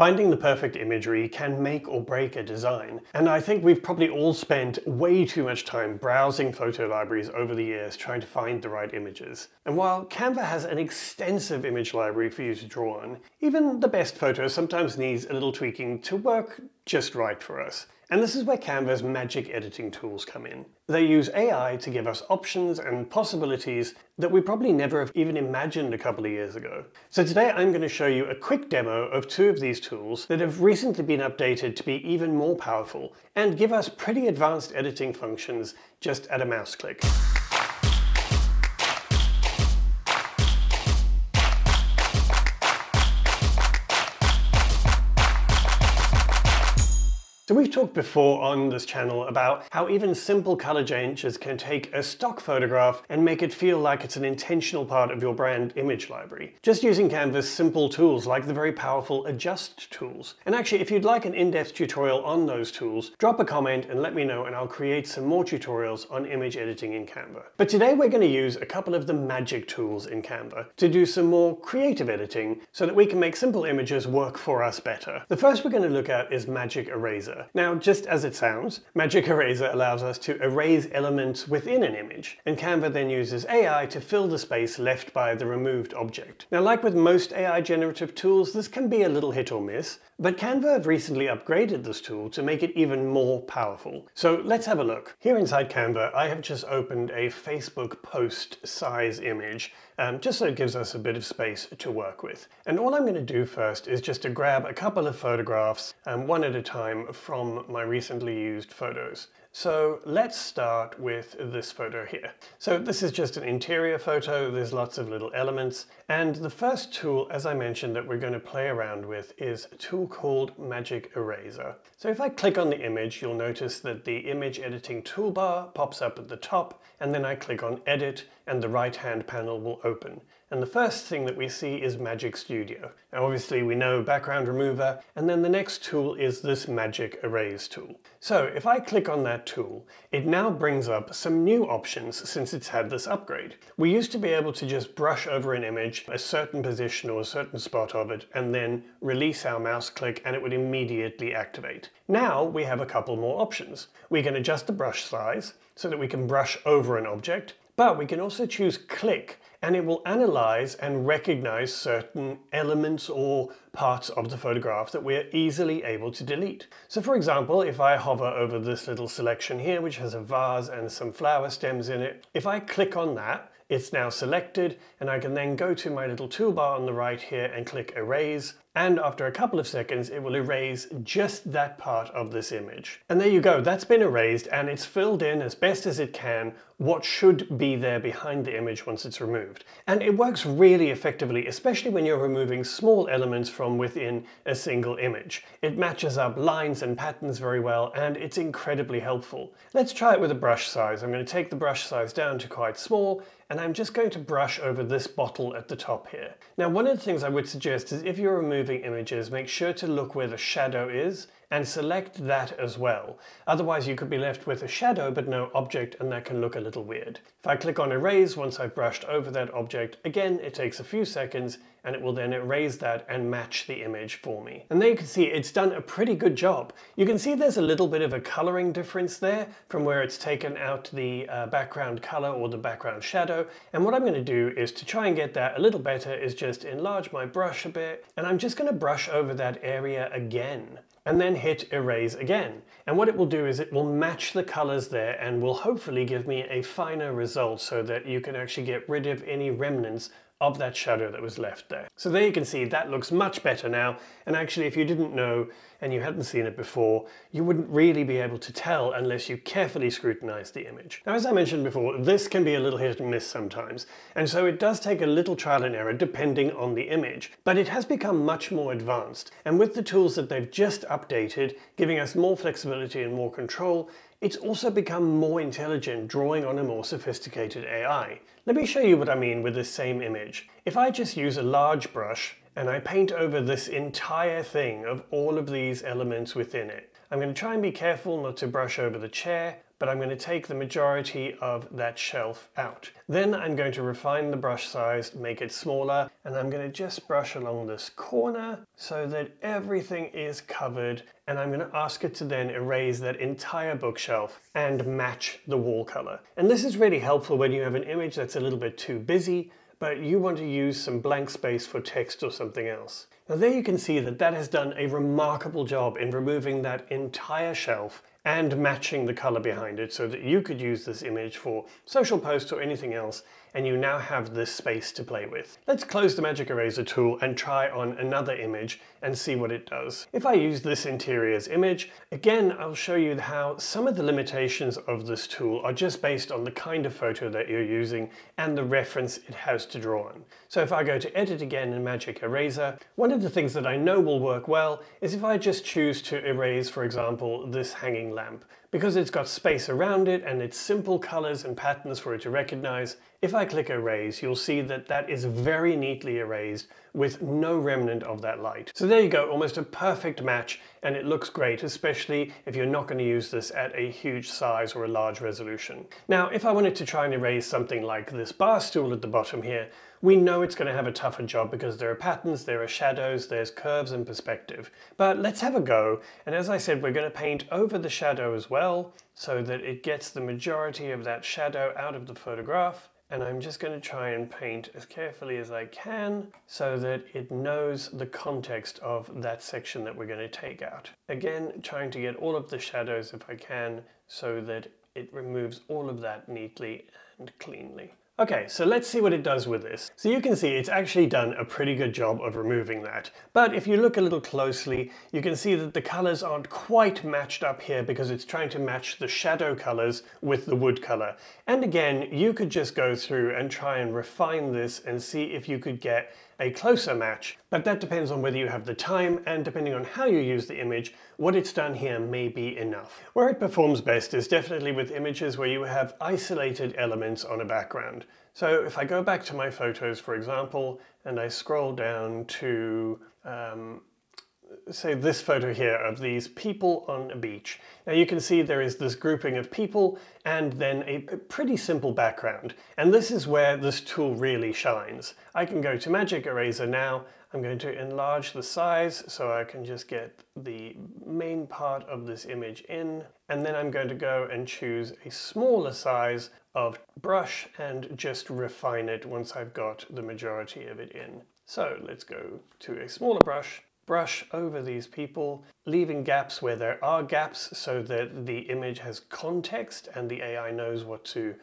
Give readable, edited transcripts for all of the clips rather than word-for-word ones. Finding the perfect imagery can make or break a design, and I think we've probably all spent way too much time browsing photo libraries over the years trying to find the right images. And while Canva has an extensive image library for you to draw on, even the best photo sometimes needs a little tweaking to work just right for us. And this is where Canva's magic editing tools come in. They use AI to give us options and possibilities that we probably never have even imagined a couple of years ago. So today I'm going to show you a quick demo of two of these tools that have recently been updated to be even more powerful and give us pretty advanced editing functions just at a mouse click. So we've talked before on this channel about how even simple color changes can take a stock photograph and make it feel like it's an intentional part of your brand image library, just using Canva's simple tools like the very powerful adjust tools. And actually, if you'd like an in-depth tutorial on those tools, drop a comment and let me know and I'll create some more tutorials on image editing in Canva. But today we're going to use a couple of the magic tools in Canva to do some more creative editing so that we can make simple images work for us better. The first we're going to look at is Magic Eraser. Now, just as it sounds, Magic Eraser allows us to erase elements within an image, and Canva then uses AI to fill the space left by the removed object. Now, like with most AI generative tools, this can be a little hit or miss, but Canva have recently upgraded this tool to make it even more powerful. So let's have a look. Here inside Canva, I have just opened a Facebook post size image, just so it gives us a bit of space to work with. And all I'm going to do first is just to grab a couple of photographs, one at a time, from my recently used photos. So let's start with this photo here. So this is just an interior photo. There's lots of little elements. And the first tool, as I mentioned, that we're going to play around with is a tool called Magic Eraser. So if I click on the image, you'll notice that the image editing toolbar pops up at the top, and then I click on Edit and the right-hand panel will open. And the first thing that we see is Magic Studio. Now obviously we know background remover, and then the next tool is this Magic Erase tool. So if I click on that tool, it now brings up some new options since it's had this upgrade. We used to be able to just brush over an image, a certain position or a certain spot of it, and then release our mouse click and it would immediately activate. Now we have a couple more options. We can adjust the brush size so that we can brush over an object, but we can also choose click, and it will analyze and recognize certain elements or parts of the photograph that we're easily able to delete. So for example, if I hover over this little selection here, which has a vase and some flower stems in it, if I click on that, it's now selected, and I can then go to my little toolbar on the right here and click Erase, and after a couple of seconds it will erase just that part of this image. And there you go, that's been erased and it's filled in as best as it can what should be there behind the image once it's removed. And it works really effectively, especially when you're removing small elements from within a single image. It matches up lines and patterns very well and it's incredibly helpful. Let's try it with a brush size. I'm going to take the brush size down to quite small, and I'm just going to brush over this bottle at the top here. Now, one of the things I would suggest is if you're removing images, make sure to look where the shadow is and select that as well. Otherwise you could be left with a shadow but no object, and that can look a little weird. If I click on Erase, once I've brushed over that object, again it takes a few seconds and it will then erase that and match the image for me. And there you can see it's done a pretty good job. You can see there's a little bit of a coloring difference there from where it's taken out the background color or the background shadow. And what I'm going to do is to try and get that a little better is just enlarge my brush a bit, and I'm just going to brush over that area again, and then hit Erase again. And what it will do is it will match the colors there and will hopefully give me a finer result so that you can actually get rid of any remnants of that shadow that was left there. So there you can see that looks much better now, and actually if you didn't know and you hadn't seen it before, you wouldn't really be able to tell unless you carefully scrutinize the image. Now, as I mentioned before, this can be a little hit and miss sometimes, and so it does take a little trial and error depending on the image, but it has become much more advanced, and with the tools that they've just updated, giving us more flexibility and more control, it's also become more intelligent, drawing on a more sophisticated AI. Let me show you what I mean with this same image. If I just use a large brush and I paint over this entire thing of all of these elements within it, I'm going to try and be careful not to brush over the chair, but I'm going to take the majority of that shelf out. Then I'm going to refine the brush size, make it smaller, and I'm going to just brush along this corner so that everything is covered, and I'm going to ask it to then erase that entire bookshelf and match the wall color. And this is really helpful when you have an image that's a little bit too busy, but you want to use some blank space for text or something else. Now there you can see that that has done a remarkable job in removing that entire shelf and matching the color behind it so that you could use this image for social posts or anything else, and you now have this space to play with. Let's close the Magic Eraser tool and try on another image and see what it does. If I use this interiors image, again, I'll show you how some of the limitations of this tool are just based on the kind of photo that you're using and the reference it has to draw on. So if I go to edit again in Magic Eraser, one of the things that I know will work well is if I just choose to erase, for example, this hanging lamp. Because it's got space around it and it's simple colors and patterns for it to recognize, if I click erase, you'll see that that is very neatly erased with no remnant of that light. So there you go, almost a perfect match, and it looks great, especially if you're not going to use this at a huge size or a large resolution. Now, if I wanted to try and erase something like this bar stool at the bottom here, we know it's going to have a tougher job because there are patterns, there are shadows, there's curves and perspective. But let's have a go, and as I said, we're going to paint over the shadow as well, so that it gets the majority of that shadow out of the photograph. And I'm just going to try and paint as carefully as I can so that it knows the context of that section that we're going to take out. Again, trying to get all of the shadows if I can so that it removes all of that neatly and cleanly. Okay, so let's see what it does with this. So you can see it's actually done a pretty good job of removing that. But if you look a little closely, you can see that the colors aren't quite matched up here because it's trying to match the shadow colors with the wood color. And again, you could just go through and try and refine this and see if you could get a closer match, but that depends on whether you have the time, and depending on how you use the image, what it's done here may be enough. Where it performs best is definitely with images where you have isolated elements on a background. So if I go back to my photos, for example, and I scroll down to say this photo here of these people on a beach. Now you can see there is this grouping of people and then a pretty simple background. And this is where this tool really shines. I can go to Magic Eraser now. I'm going to enlarge the size so I can just get the main part of this image in. And then I'm going to go and choose a smaller size of brush and just refine it once I've got the majority of it in. So let's go to a smaller brush. Brush over these people, leaving gaps where there are gaps so that the image has context and the AI knows what to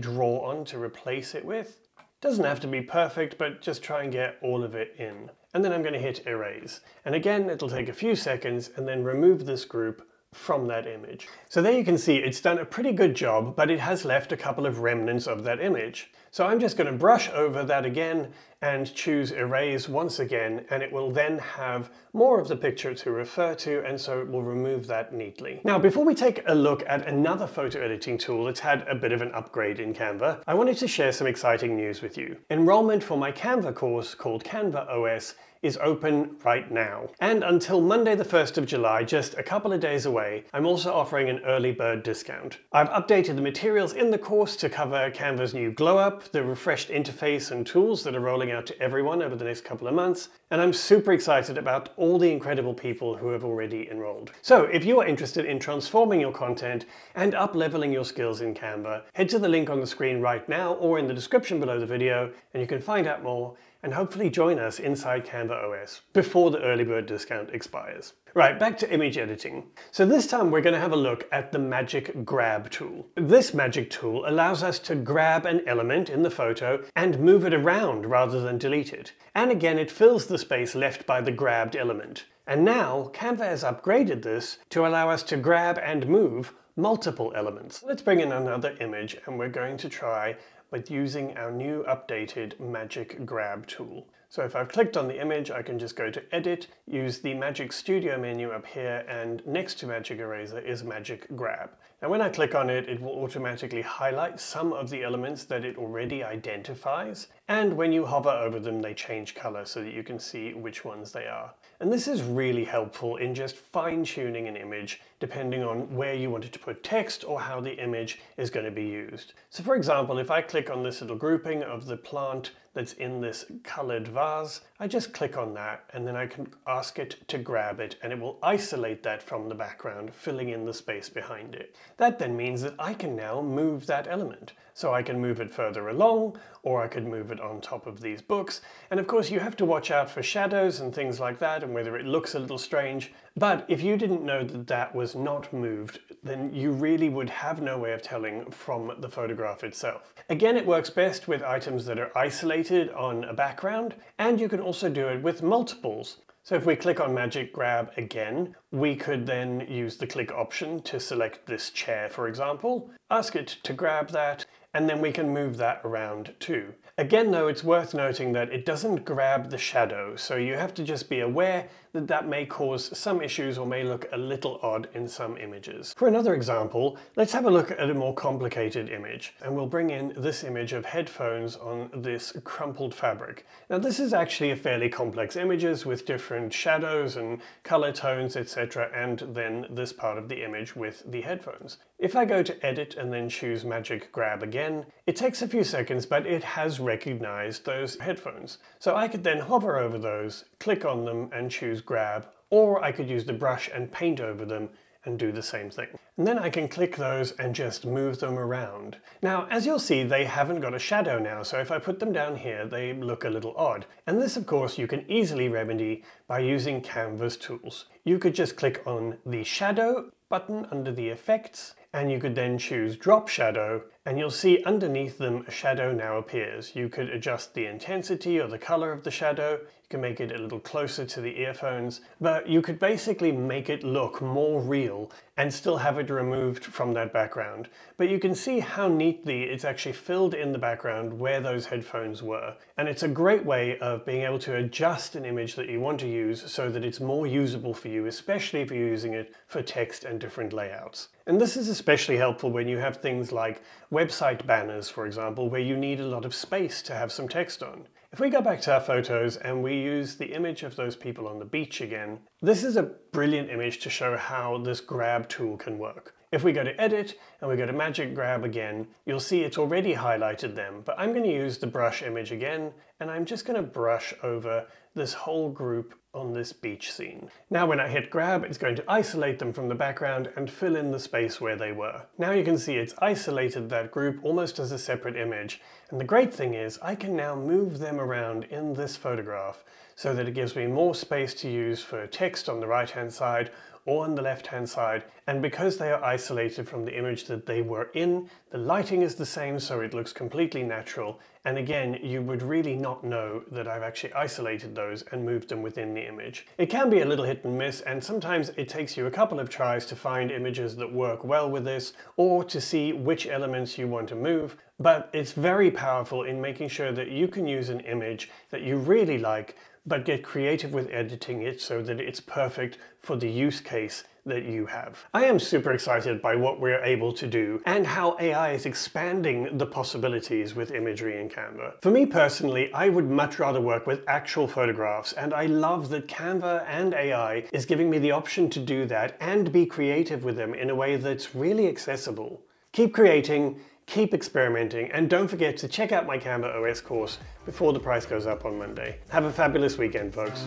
draw on to replace it with. Doesn't have to be perfect, but just try and get all of it in. And then I'm going to hit erase. And again, it'll take a few seconds and then remove this group from that image. So there you can see it's done a pretty good job, but it has left a couple of remnants of that image. So I'm just going to brush over that again and choose erase once again, and it will then have more of the picture to refer to, and so it will remove that neatly. Now, before we take a look at another photo editing tool that's had a bit of an upgrade in Canva, I wanted to share some exciting news with you. Enrollment for my Canva course called Canva OS is open right now. And until Monday the 1st of July, just a couple of days away, I'm also offering an early bird discount. I've updated the materials in the course to cover Canva's new glow up, the refreshed interface and tools that are rolling out to everyone over the next couple of months, and I'm super excited about all the incredible people who have already enrolled. So if you are interested in transforming your content and up-leveling your skills in Canva, head to the link on the screen right now or in the description below the video, and you can find out more and hopefully join us inside Canva OS before the early bird discount expires. Right, back to image editing. So this time we're going to have a look at the Magic Grab tool. This magic tool allows us to grab an element in the photo and move it around rather than delete it. And again, it fills the space left by the grabbed element. And now Canva has upgraded this to allow us to grab and move multiple elements. Let's bring in another image, and we're going to try with using our new updated Magic Grab tool. So if I've clicked on the image, I can just go to Edit, use the Magic Studio menu up here, and next to Magic Eraser is Magic Grab. Now when I click on it, it will automatically highlight some of the elements that it already identifies, and when you hover over them, they change color so that you can see which ones they are. And this is really helpful in just fine-tuning an image depending on where you wanted to put text or how the image is going to be used. So for example, if I click on this little grouping of the plant that's in this colored vase, I just click on that and then I can ask it to grab it and it will isolate that from the background, filling in the space behind it. That then means that I can now move that element. So I can move it further along, or I could move it on top of these books. And of course you have to watch out for shadows and things like that and whether it looks a little strange. But if you didn't know that that was not moved, then you really would have no way of telling from the photograph itself. Again, it works best with items that are isolated on a background, and you can also do it with multiples. So if we click on Magic Grab again, we could then use the click option to select this chair, for example, ask it to grab that, and then we can move that around too. Again though, it's worth noting that it doesn't grab the shadow, so you have to just be aware that that may cause some issues or may look a little odd in some images. For another example, let's have a look at a more complicated image, and we'll bring in this image of headphones on this crumpled fabric. Now this is actually a fairly complex image with different shadows and color tones, etc., and then this part of the image with the headphones. If I go to edit and then choose Magic Grab again, it takes a few seconds, but it has recognized those headphones. So I could then hover over those, click on them and choose grab, or I could use the brush and paint over them and do the same thing. And then I can click those and just move them around. Now, as you'll see, they haven't got a shadow now, so if I put them down here, they look a little odd. And this, of course, you can easily remedy by using Canva's tools. You could just click on the shadow button under the effects, and you could then choose drop shadow, and you'll see underneath them a shadow now appears. You could adjust the intensity or the color of the shadow, you can make it a little closer to the earphones, but you could basically make it look more real and still have it removed from that background. But you can see how neatly it's actually filled in the background where those headphones were. And it's a great way of being able to adjust an image that you want to use so that it's more usable for you, especially if you're using it for text and different layouts. And this is especially helpful when you have things like website banners, for example, where you need a lot of space to have some text on. If we go back to our photos and we use the image of those people on the beach again, this is a brilliant image to show how this grab tool can work. If we go to edit and we go to Magic Grab again, you'll see it's already highlighted them, but I'm going to use the brush image again, and I'm just going to brush over this whole group on this beach scene. Now when I hit grab, it's going to isolate them from the background and fill in the space where they were. Now you can see it's isolated that group almost as a separate image. And the great thing is I can now move them around in this photograph so that it gives me more space to use for text on the right hand side or on the left hand side. And because they are isolated from the image that they were in, the lighting is the same, so it looks completely natural. And again, you would really not know that I've actually isolated those and moved them within the image. It can be a little hit and miss, and sometimes it takes you a couple of tries to find images that work well with this, or to see which elements you want to move, but it's very powerful in making sure that you can use an image that you really like, but get creative with editing it so that it's perfect for the use case that you have. I am super excited by what we're able to do and how AI is expanding the possibilities with imagery in Canva. For me personally, I would much rather work with actual photographs, and I love that Canva and AI is giving me the option to do that and be creative with them in a way that's really accessible. Keep creating, keep experimenting, and don't forget to check out my Canva OS course before the price goes up on Monday. Have a fabulous weekend, folks.